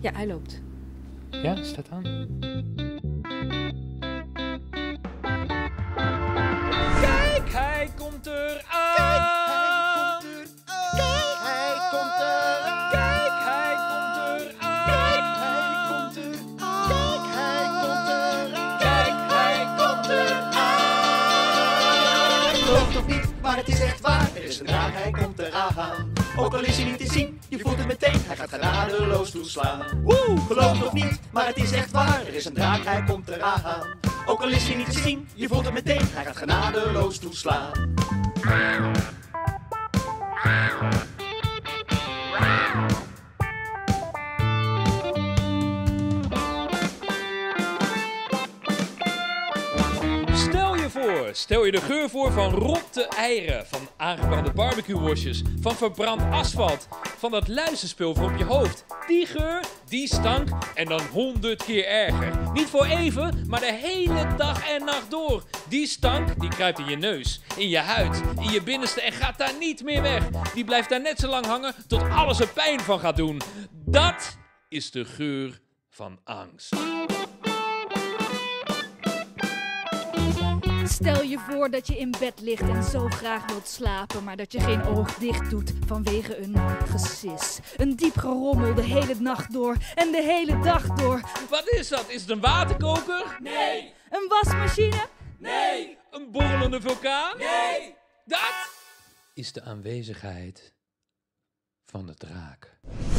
Ja, hij loopt. Ja, staat aan. Kijk, hij komt eraan! Maar het is echt waar, er is een draak, hij komt eraan. Ook al is hij niet te zien, je voelt het meteen, hij gaat genadeloos toeslaan. Woe, geloof nog niet, maar het is echt waar, er is een draak, hij komt eraan. Ook al is hij niet te zien, je voelt het meteen, hij gaat genadeloos toeslaan. Stel je de geur voor van rotte eieren, van aangebrande barbecuewasjes, van verbrand asfalt, van dat luizenspul voor op je hoofd. Die geur, die stank en dan 100 keer erger. Niet voor even, maar de hele dag en nacht door. Die stank, die kruipt in je neus, in je huid, in je binnenste en gaat daar niet meer weg. Die blijft daar net zo lang hangen tot alles er pijn van gaat doen. Dat is de geur van angst. Stel je voor dat je in bed ligt en zo graag wilt slapen, maar dat je geen oog dicht doet vanwege een gesis. Een diep gerommel de hele nacht door en de hele dag door. Wat is dat? Is het een waterkoker? Nee. Een wasmachine? Nee. Een borrelende vulkaan? Nee. Dat is de aanwezigheid van de draak.